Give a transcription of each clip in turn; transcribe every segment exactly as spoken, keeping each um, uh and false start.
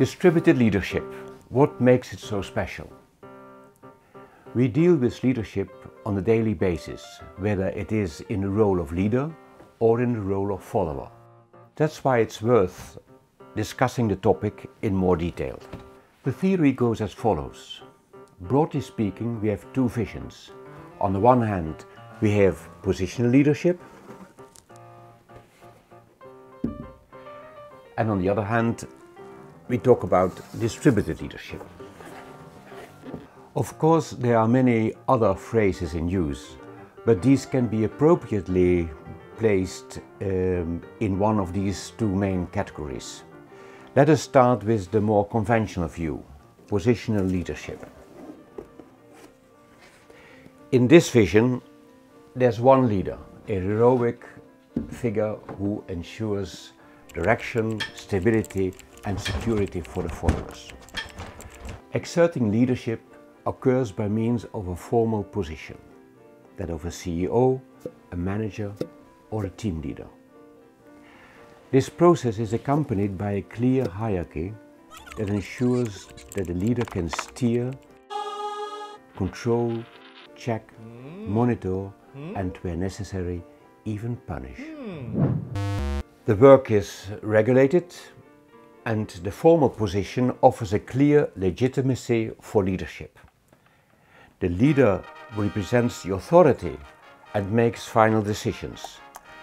Distributed leadership. What makes it so special? We deal with leadership on a daily basis, whether it is in the role of leader or in the role of follower. That's why it's worth discussing the topic in more detail. The theory goes as follows. Broadly speaking, we have two visions. On the one hand, we have positional leadership, and on the other hand, we talk about distributed leadership. Of course, there are many other phrases in use, but these can be appropriately placed um, in one of these two main categories. Let us start with the more conventional view, positional leadership. In this vision, there's one leader, a heroic figure who ensures direction, stability and security for the followers. Exerting leadership occurs by means of a formal position, that of a C E O, a manager or a team leader. This process is accompanied by a clear hierarchy that ensures that the leader can steer, control, check, monitor and, where necessary, even punish. The work is regulated and the formal position offers a clear legitimacy for leadership. The leader represents the authority and makes final decisions.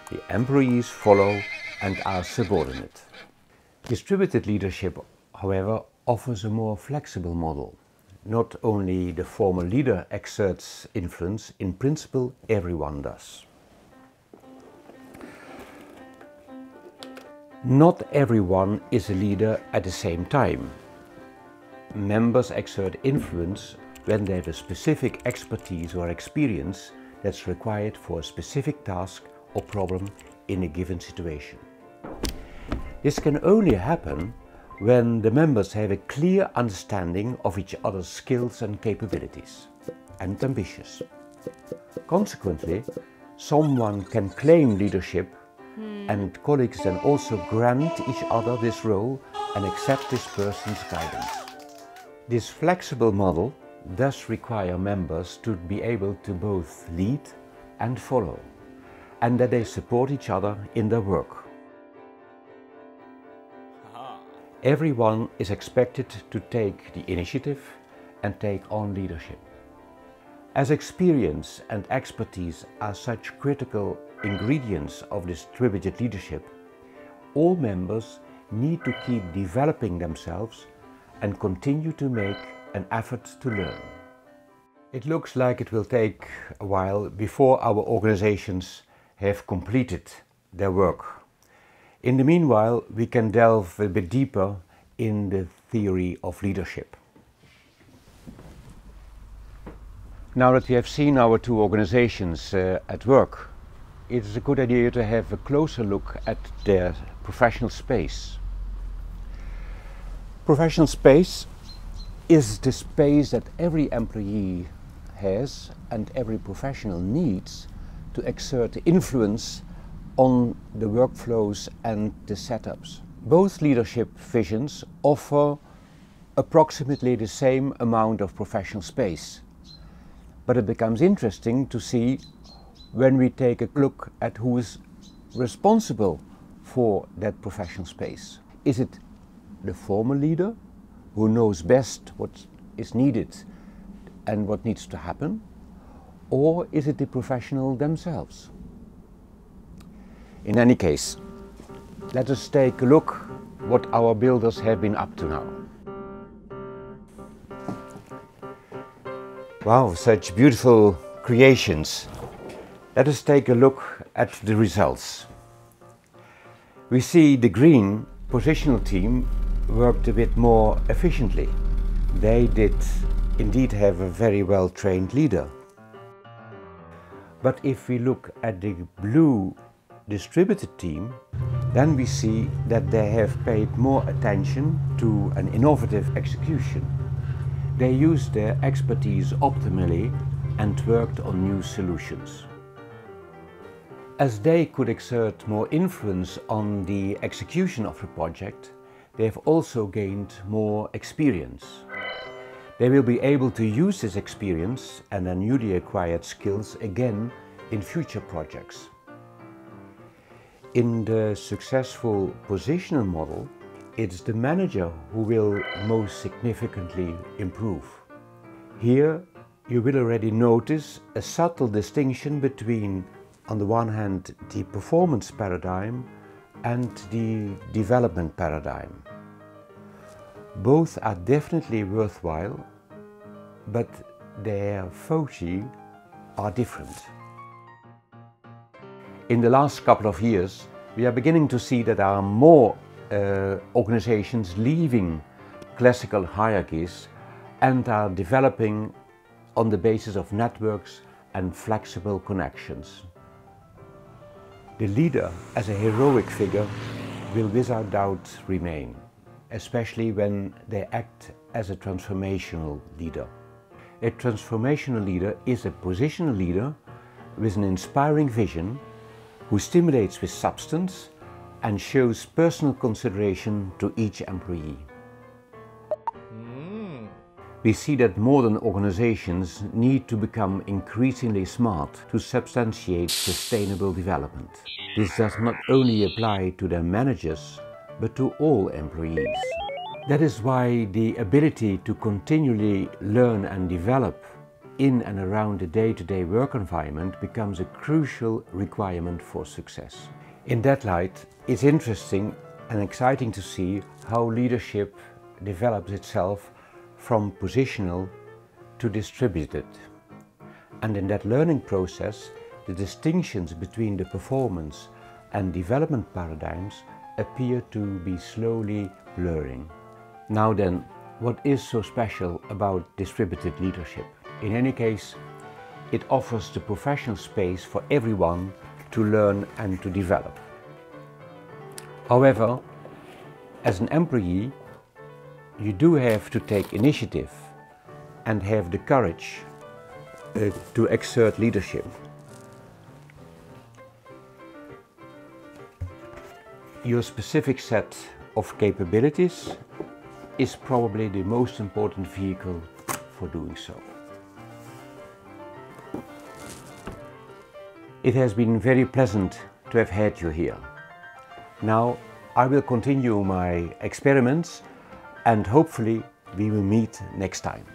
The employees follow and are subordinate. Distributed leadership, however, offers a more flexible model. Not only the former leader exerts influence, in principle everyone does. Not everyone is a leader at the same time. Members exert influence when they have a specific expertise or experience that's required for a specific task or problem in a given situation. This can only happen when the members have a clear understanding of each other's skills and capabilities, and ambitions. Consequently, someone can claim leadership, and colleagues then also grant each other this role and accept this person's guidance. This flexible model does require members to be able to both lead and follow, and that they support each other in their work. Everyone is expected to take the initiative and take on leadership. As experience and expertise are such critical ingredients of distributed leadership, all members need to keep developing themselves and continue to make an effort to learn. It looks like it will take a while before our organizations have completed their work. In the meanwhile, we can delve a bit deeper in the theory of leadership. Now that we have seen our two organizations uh, at work, it is a good idea to have a closer look at their professional space. Professional space is the space that every employee has and every professional needs to exert influence on the workflows and the setups. Both leadership visions offer approximately the same amount of professional space, but it becomes interesting to see when we take a look at who is responsible for that professional space. Is it the former leader who knows best what is needed and what needs to happen, or is it the professional themselves? In any case, let us take a look what our builders have been up to now. Wow, such beautiful creations. Let us take a look at the results. We see the green positional team worked a bit more efficiently. They did indeed have a very well-trained leader. But if we look at the blue distributed team, then we see that they have paid more attention to an innovative execution. They used their expertise optimally and worked on new solutions. As they could exert more influence on the execution of the project, they have also gained more experience. They will be able to use this experience and their newly acquired skills again in future projects. In the successful positional model, it's the manager who will most significantly improve. Here, you will already notice a subtle distinction between, on the one hand, the performance paradigm and the development paradigm. Both are definitely worthwhile, but their foci are different. In the last couple of years, we are beginning to see that there are more uh, organizations leaving classical hierarchies and are developing on the basis of networks and flexible connections. The leader as a heroic figure will without doubt remain, especially when they act as a transformational leader. A transformational leader is a positional leader with an inspiring vision, who stimulates with substance and shows personal consideration to each employee. Mm. We see that modern organizations need to become increasingly smart to substantiate sustainable development. This does not only apply to their managers, but to all employees. That is why the ability to continually learn and develop in and around the day-to-day work environment becomes a crucial requirement for success. In that light, it's interesting and exciting to see how leadership develops itself from positional to distributed. And in that learning process, the distinctions between the performance and development paradigms appear to be slowly blurring. Now then, what is so special about distributed leadership? In any case, it offers the professional space for everyone to learn and to develop. However, as an employee, you do have to take initiative and have the courage uh, to exert leadership. Your specific set of capabilities is probably the most important vehicle for doing so. It has been very pleasant to have had you here. Now I will continue my experiments and hopefully we will meet next time.